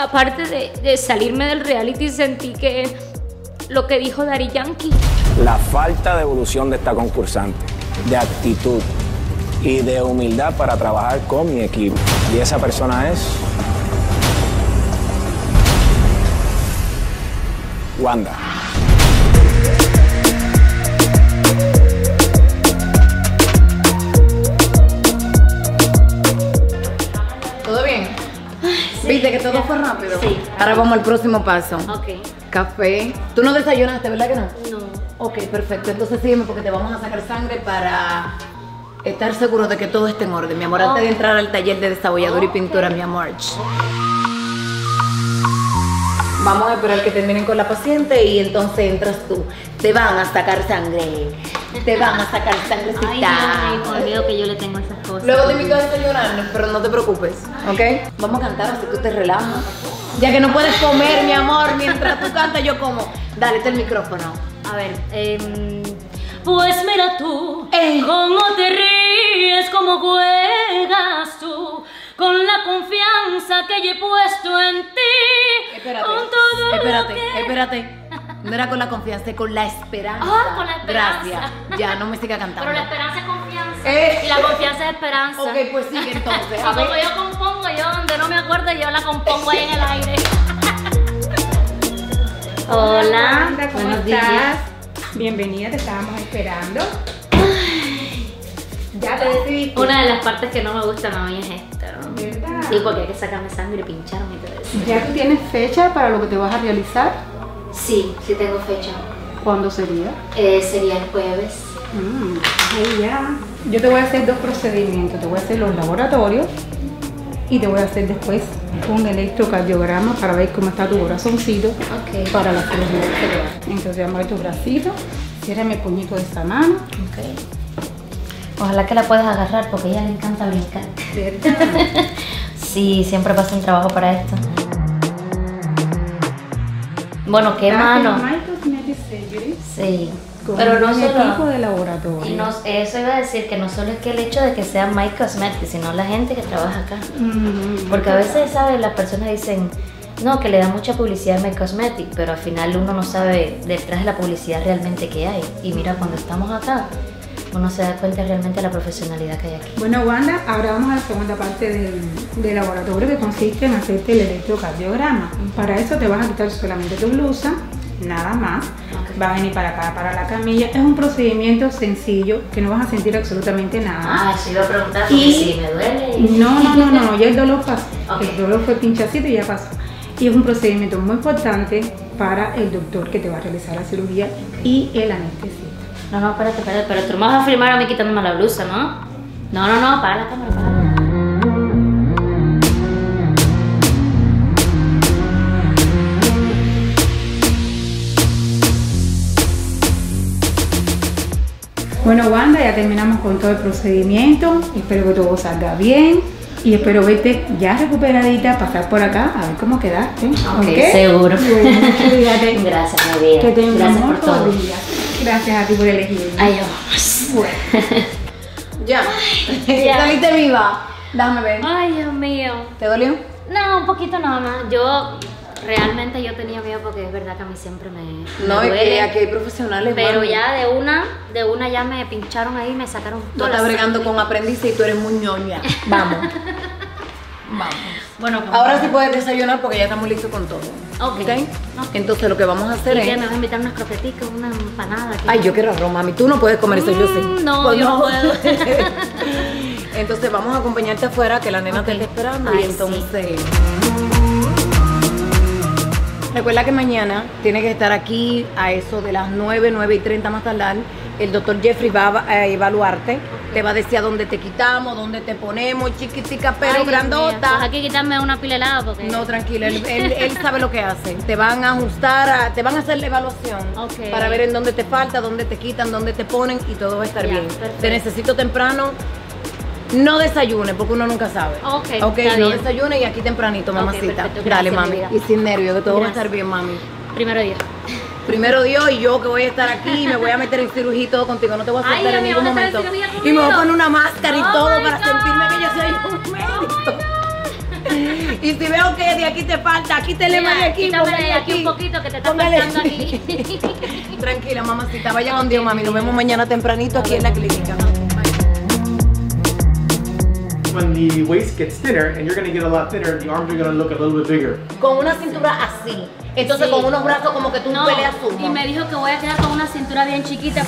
Aparte de salirme del reality, sentí que lo que dijo Daddy Yankee. La falta de evolución de esta concursante, de actitud y de humildad para trabajar con mi equipo. Y esa persona es... Wanda. ¿Todo bien? Sí. ¿Viste que todo fue rápido? Sí. Ahora vamos al próximo paso. Ok. Café. ¿Tú no desayunaste, verdad que no? No. Ok, perfecto. Entonces sígueme porque te vamos a sacar sangre para estar seguro de que todo esté en orden, mi amor. Antes de entrar al taller de desabollador y pintura, mi amor. Vamos a esperar que terminen con la paciente y entonces entras tú. Te van a sacar sangre. Te van a sacar sangrecita. Ay, me olvido que yo le tengo esas cosas. Luego te invito a desayunar, pero no te preocupes, ¿ok? Vamos a cantar, así que te relajas. Ya que no puedes comer, mi amor, mientras tú cantas yo como. Dale el micrófono. A ver, pues mira tú, cómo te ríes, cómo juegas tú, con la confianza que yo he puesto en ti. Espérate. No era con la confianza, con la esperanza. Ah, con la esperanza. Gracias. Ya, no me siga cantando. Pero la esperanza es confianza. Y la confianza es esperanza. Ok, pues sí, entonces. A ver. Como yo compongo, yo donde no me acuerdo, yo la compongo ahí en el aire. Hola, Amanda, ¿cómo estás? Bienvenida, te estábamos esperando. Ya te decidiste. Una de las partes que no me gustan a mí es esta, ¿no? ¿Verdad? Sí, porque hay que sacarme sangre, pincharme y todo eso. ¿Ya tú tienes fecha para lo que te vas a realizar? Sí, sí tengo fecha. ¿Cuándo sería? Sería el jueves. Ay, ya. Yo te voy a hacer dos procedimientos. Te voy a hacer los laboratorios y te voy a hacer después un electrocardiograma para ver cómo está tu corazoncito para la cirugía. Entonces vamos a ver tu bracito. Ciérrame el puñito de esta mano. Ojalá que la puedas agarrar porque a ella le encanta brincar. Sí, siempre pasa un trabajo para esto. Bueno, qué mano. My Cosmetic Surgery. Sí. Pero no solo el equipo de laboratorio. Y no, eso iba a decir que no solo es que el hecho de que sea My Cosmetic, sino la gente que trabaja acá. Porque a veces, ¿sabes? Las personas dicen, no, que le da mucha publicidad a My Cosmetic, pero al final uno no sabe detrás de la publicidad realmente que hay. Y mira, cuando estamos acá, uno se da cuenta realmente de la profesionalidad que hay aquí. Bueno, Wanda, ahora vamos a la segunda parte del laboratorio, que consiste en hacerte el electrocardiograma. Para eso te vas a quitar solamente tu blusa, nada más. Vas a venir para acá, para la camilla. Es un procedimiento sencillo, que no vas a sentir absolutamente nada. Ah, sí, lo preguntaste, y si me duele. No, ya el dolor pasó. El dolor fue pinchacito y ya pasó. Y es un procedimiento muy importante para el doctor que te va a realizar la cirugía y el anestesista. No, espérate, pero tú me vas a filmar a mí quitándome la blusa, ¿no? No, para la cámara, para. Bueno, Wanda, ya terminamos con todo el procedimiento. Espero que todo salga bien. Y espero verte ya recuperadita, pasar por acá, a ver cómo quedaste. Ok, seguro. Bueno, cuídate. Gracias, mi vida. Que te enamores todo el día. Gracias a ti por elegirme. Ahí vamos. Bueno. Ya. Saliste viva. Déjame ver. Ay, Dios mío. ¿Te dolió? No, un poquito nada más. Realmente yo tenía miedo porque es verdad que a mí siempre me duele. No, es que aquí hay profesionales. Pero ya de una ya me pincharon ahí y me sacaron todo. Tú estás bregando con aprendices y tú eres muy ñoña. Vamos. Bueno, ahora sí puedes desayunar porque ya estamos listos con todo. Okay. Entonces lo que vamos a hacer es... me vas a invitar unas croqueticas, una empanada. Ay, yo quiero arroz, mami. Tú no puedes comer eso, yo sé. No, yo no puedo. Entonces vamos a acompañarte afuera, que la nena te está esperando. Ay, y entonces... Recuerda que mañana tiene que estar aquí a eso de las 9, 9 y 30 más tardar. El doctor Jeffrey va a evaluarte. Te va a decir a dónde te quitamos, dónde te ponemos, chiquitica, pero grandota. Pues hay que quitarme una pila helada porque... No, tranquila, él sabe lo que hace. Te van a ajustar, te van a hacer la evaluación para ver en dónde te falta, dónde te quitan, dónde te ponen y todo va a estar bien. Perfecto. Te necesito temprano. No desayunes, porque uno nunca sabe. Ok, no desayunes y aquí tempranito, mamacita. Perfecto, dale, mami. Y sin nervios, que todo va a estar bien, mami. Primero Dios. Primero Dios y yo que voy a estar aquí y me voy a meter en cirugía y todo contigo. No te voy a soltar en ningún momento. Y me voy a poner una máscara y todo para sentirme que yo soy un médico. Y si veo que de aquí te falta, quítale más de aquí, póngale de aquí un poquito que te está faltando aquí. Tranquila, mamacita, vaya con Dios, mami. Nos vemos mañana tempranito aquí en la clínica. When the waist gets thinner and you're going to get a lot thinner, the arms are going to look a little bit bigger. Con una cintura así, entonces sí, con unos brazos como que tú no peleas sumo. Y me dijo que voy a quedar con una cintura bien chiquita.